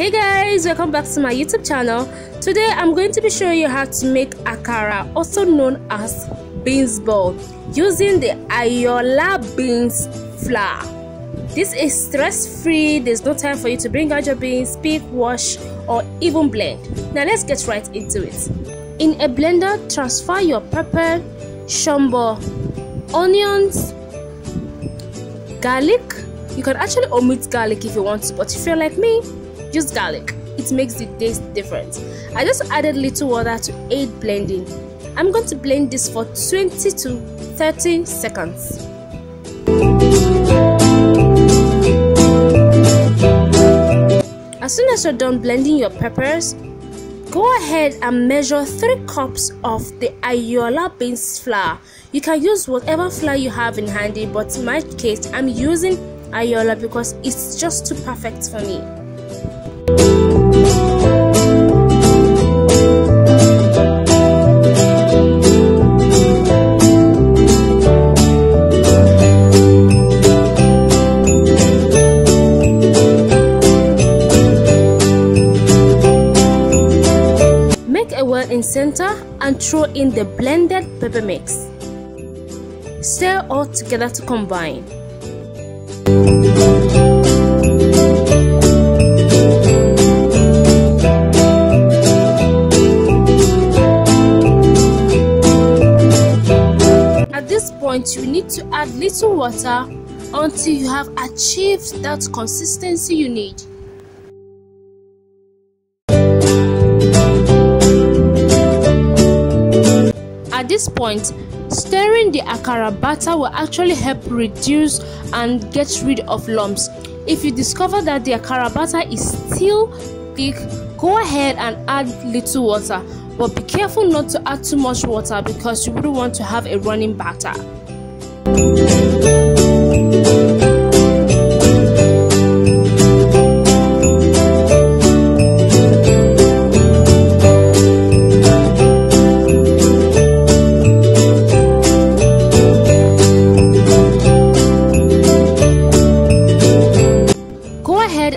Hey guys, welcome back to my YouTube channel. Today I'm going to be showing you how to make akara, also known as beans ball, using the Ayoola beans flour. This is stress-free. There's no time for you to bring out your beans, pick, wash, or even blend. Now let's get right into it. In a blender, transfer your pepper, shumbo, onions, garlic. You can actually omit garlic if you want to, but if you're like me, use garlic. It makes the taste different. I just added little water to aid blending. I'm going to blend this for 20 to 30 seconds. As soon as you're done blending your peppers, go ahead and measure 3 cups of the Ayoola beans flour. You can use whatever flour you have in handy, but in my case, I'm using Ayoola because it's just too perfect for me. Make a well in center and throw in the blended pepper mix. Stir all together to combine. At this point, you need to add little water until you have achieved that consistency you need. At this point, stirring the akara batter will actually help reduce and get rid of lumps. If you discover that the akara batter is still thick, go ahead and add little water, but be careful not to add too much water because you wouldn't want to have a running batter.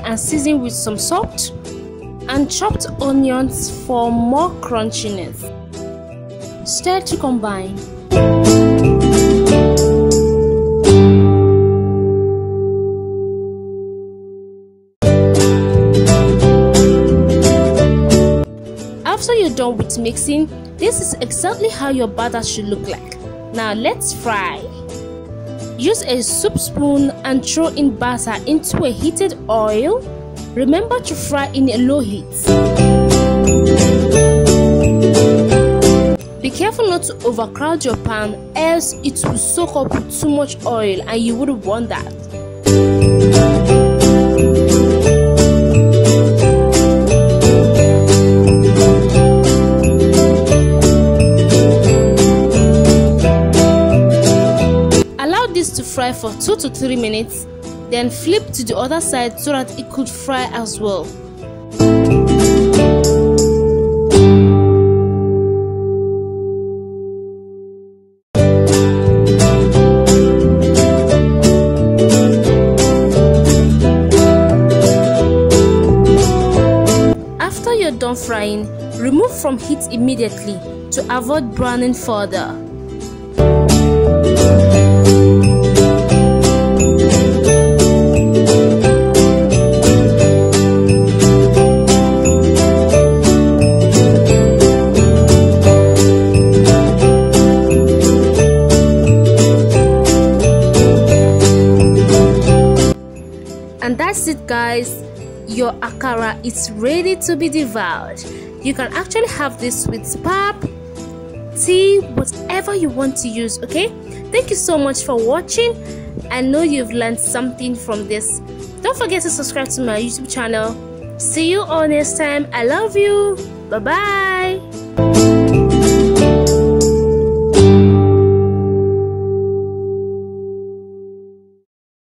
And season with some salt and chopped onions for more crunchiness. Stir to combine. After you're done with mixing, this is exactly how your batter should look like. Now let's fry. Use a soup spoon and throw in batter into a heated oil. Remember to fry in a low heat. Be careful not to overcrowd your pan, else it will soak up with too much oil and you wouldn't want that. To fry for 2 to 3 minutes, then flip to the other side so that it could fry as well. After you're done frying, remove from heat immediately to avoid browning further. And that's it, guys. Your akara is ready to be devoured. You can actually have this with pap, tea, whatever you want to use, okay? Thank you so much for watching. I know you've learned something from this. Don't forget to subscribe to my YouTube channel. See you all next time. I love you. Bye-bye.